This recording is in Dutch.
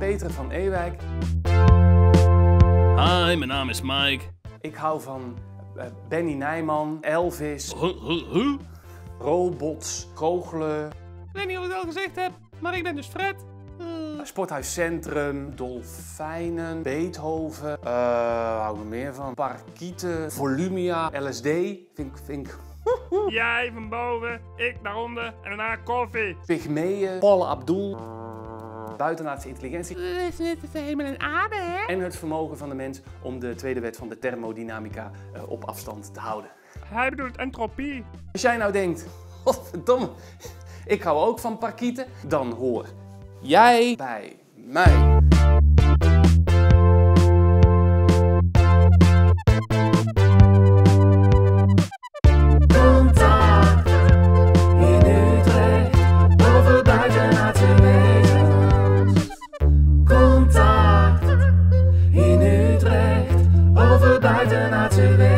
Peter van Ewijk. Hi, mijn naam is Mike. Ik hou van Benny Nijman, Elvis, robots, goochelen. Ik weet niet of ik het al gezegd heb, maar ik ben dus Fred. Sporthuiscentrum, dolfijnen, Beethoven, hou ik er meer van, parkieten, Volumia, LSD, vind ik. Jij van boven, ik naar onder en daarna koffie. Pygmeeën, Paul Abdul, buitenaardse intelligentie. Het is helemaal een aarde, hè? En het vermogen van de mens om de tweede wet van de thermodynamica op afstand te houden. Hij bedoelt entropie. Als jij nou denkt, godverdomme, ik hou ook van parkieten, dan hoor jij bij mij. Contact in Utrecht over buitenaardse wezens.